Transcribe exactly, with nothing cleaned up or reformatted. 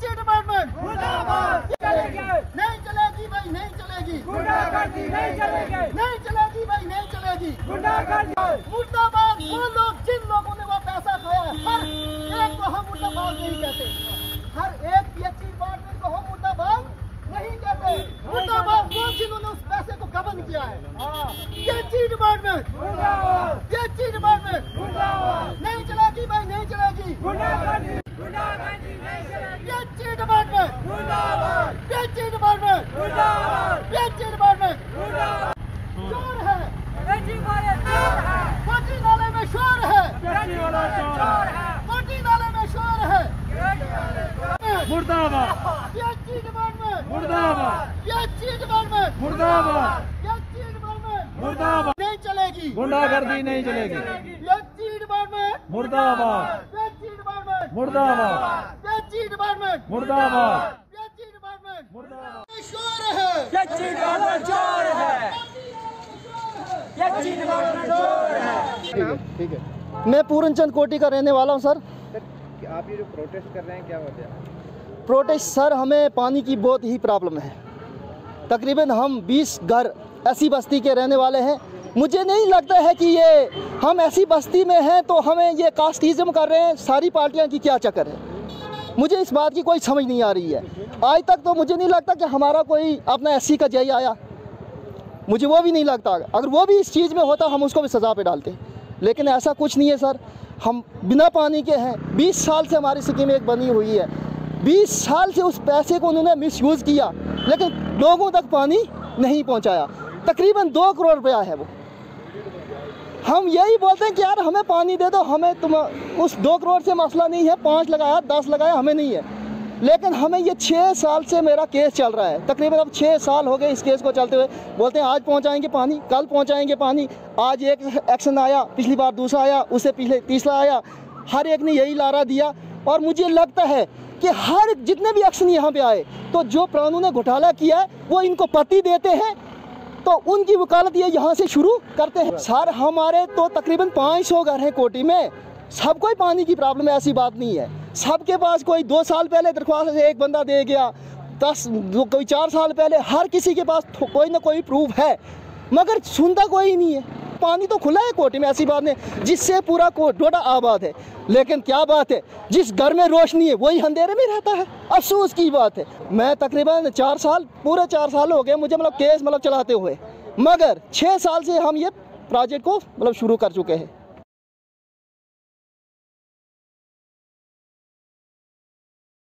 बच्चे डिपार्टमेंट मुर्दाबाद। नहीं चलेगी भाई नहीं चलेगी, गुंडागर्दी नहीं चलेगी, नहीं चलेगी भाई नहीं चलेगी, गुंडागर्दी मुर्दाबाद। वो लोग जिन लोगों ने वो पैसा खाया हर एक को हम मुर्दाबाद नहीं कहते, हर एक पीएचई डिपार्टमेंट को हम मुर्दाबाद नहीं कहते। मुर्दाबाद वो जिन्होंने उस पैसे को गबन किया है, पीएचई डिपार्टमेंट मुर्दाबाद, पीएचई डिपार्टमेंट मुर्दाबाद। नहीं चलेगी भाई नहीं चलेगी, गुंडागर्दी गुंडागर्दी नहीं चलेगी, पीएचई डिपार्टमेंट मुर्दाबाद, पीएचई डिपार्टमेंट मुर्दाबाद, पीएचई डिपार्टमेंट मुर्दाबाद। चोर है पीएचई वाले, चोर है कोटी नाले में, शोर है पीएचई वाला, चोर है कोटी नाले में, शोर है पीएचई वाले मुर्दाबाद, पीएचई डिपार्टमेंट मुर्दाबाद, पीएचई डिपार्टमेंट मुर्दाबाद, पीएचई डिपार्टमेंट मुर्दाबाद। नहीं चलेगी गुंडागर्दी, नहीं चलेगी, पीएचई डिपार्टमेंट मुर्दाबाद, पीएचई डिपार्टमेंट मुर्दाबाद, पीएचई डिपार्टमेंट मुर्दाबाद, पीएचई डिपार्टमेंट मुर्दाबाद। शोर है पीएचई वाला, चोर है है। ठीक है, मैं पूरन चंद कोटी का रहने वाला हूं। सर सर आप ये जो प्रोटेस्ट कर रहे हैं क्या वजह है? प्रोटेस्ट सर हमें पानी की बहुत ही प्रॉब्लम है। तकरीबन हम बीस घर ऐसी बस्ती के रहने वाले हैं। मुझे नहीं लगता है कि ये हम ऐसी बस्ती में हैं तो हमें ये कास्टिज़म कर रहे हैं सारी पार्टियां की क्या चक्कर है। मुझे इस बात की कोई समझ नहीं आ रही है। आज तक तो मुझे नहीं लगता कि हमारा कोई अपना एस सी का जय आया, मुझे वो भी नहीं लगता। अगर वो भी इस चीज़ में होता हम उसको भी सज़ा पे डालते, लेकिन ऐसा कुछ नहीं है सर। हम बिना पानी के हैं। बीस साल से हमारी स्कीम एक बनी हुई है, बीस साल से उस पैसे को उन्होंने मिसयूज़ किया लेकिन लोगों तक पानी नहीं पहुंचाया। तकरीबन दो करोड़ रुपया है वो। हम यही बोलते हैं कि यार हमें पानी दे दो, हमें तुम उस दो करोड़ से मसला नहीं है, पाँच लगाया दस लगाया हमें नहीं है। लेकिन हमें ये छः साल से मेरा केस चल रहा है, तकरीबन अब छः साल हो गए इस केस को चलते हुए। बोलते हैं आज पहुंचाएंगे पानी, कल पहुंचाएंगे पानी। आज एक एक्शन आया, पिछली बार दूसरा आया, उससे पिछले तीसरा आया। हर एक ने यही लारा दिया और मुझे लगता है कि हर जितने भी एक्शन यहाँ पे आए तो जो प्राणों ने घोटाला किया है वो इनको पति देते हैं तो उनकी वकालत ये यहाँ से शुरू करते हैं। सर हमारे तो तकरीबन पाँच सौ घर हैं कोटी में, सबको ही पानी की प्रॉब्लम है, ऐसी बात नहीं है। सबके पास कोई दो साल पहले दरख्वास्त एक बंदा दे गया, दस कोई चार साल पहले, हर किसी के पास कोई ना कोई प्रूफ है मगर सुनता कोई नहीं है। पानी तो खुला है कोटी में, ऐसी बात नहीं, जिससे पूरा डोडा आबाद है। लेकिन क्या बात है, जिस घर में रोशनी है वही अंधेरे में रहता है। अफसोस की बात है। मैं तकरीबन चार साल पूरे चार साल हो गए मुझे मतलब केस मतलब चलाते हुए, मगर छः साल से हम ये प्रोजेक्ट को मतलब शुरू कर चुके हैं।